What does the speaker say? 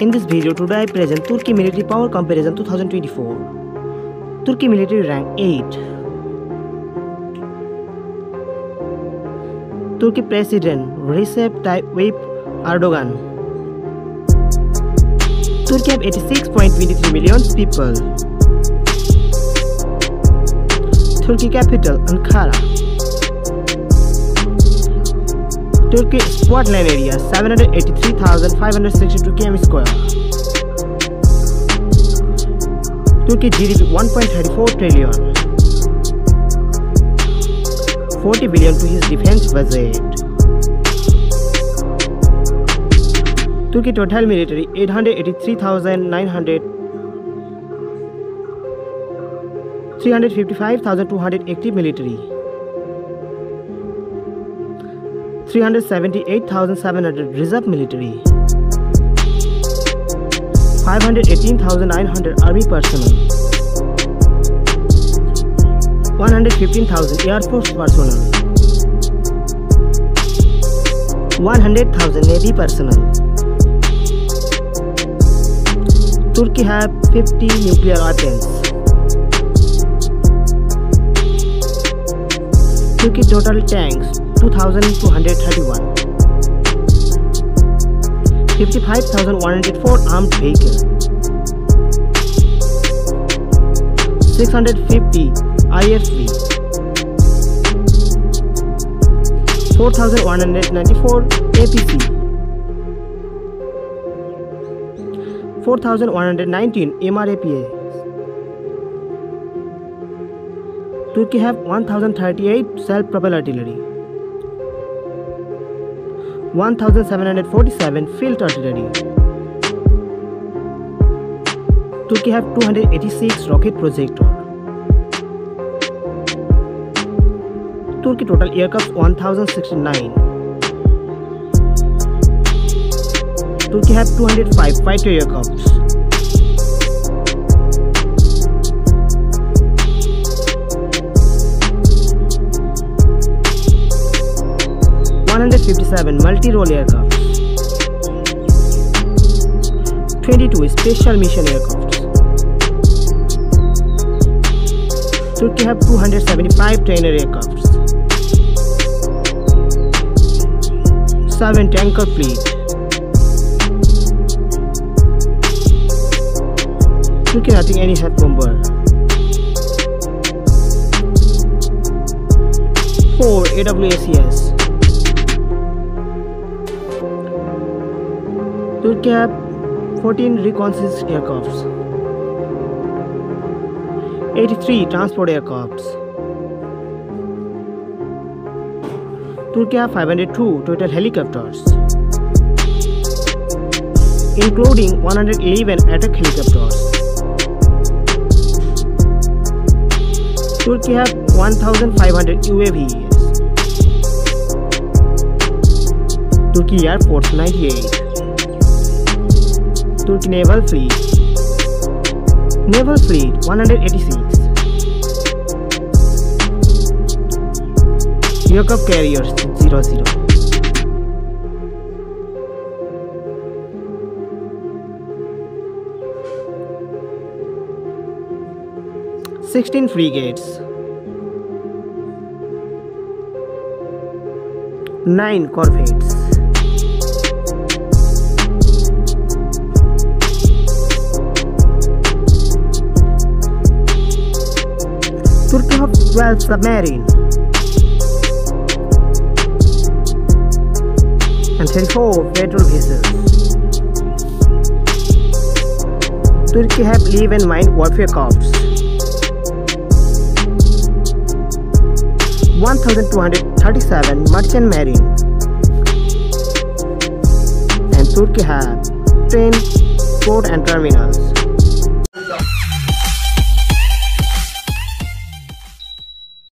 In this video, today I present Turkey military power comparison 2024. Turkey military rank 8. Turkey President Recep Tayyip Erdogan. Turkey have 86.23 million people. Turkey capital Ankara. Turkey squad land area 783,562 km². Turkey GDP 1.34 trillion, 40 billion to his defense budget. Turkey total military 883,900, 355,200 active military, 378,700 reserve military, 518,900 army personnel, 115,000 air force personnel, 100,000 navy personnel. Turkey have 50 nuclear weapons. Turkey total tanks 2,231, 55,104 armed vehicles, 650 IFV, 4,194 APC, 4,119 MRAPA. Turkey have 1,038 self-propelled artillery, 1,747 field artillery. Turkey have 286 rocket projector. Turkey total aircrafts 1,069. Turkey have 205 fighter aircrafts. Multi-role aircraft, 22 special mission aircrafts. Turkey have 275 trainer aircrafts, 7 tanker fleet. Turkey nothing any heavy bomber, 4 AWACS. Turkey have 14 reconnaissance aircrafts, 83 transport aircrafts. Turkey have 502 total helicopters, including 111 attack helicopters. Turkey have 1,500 UAVs. Turkey Air Force 98. Turkey naval fleet, 186. Aircraft carriers 00. Zero. 16 frigates, 9 corvettes. Turkey have 12 submarines and 34 patrol vessels. Turkey have 11 mine warfare corps, 1,237 merchant marine, and Turkey have 10 port and terminals.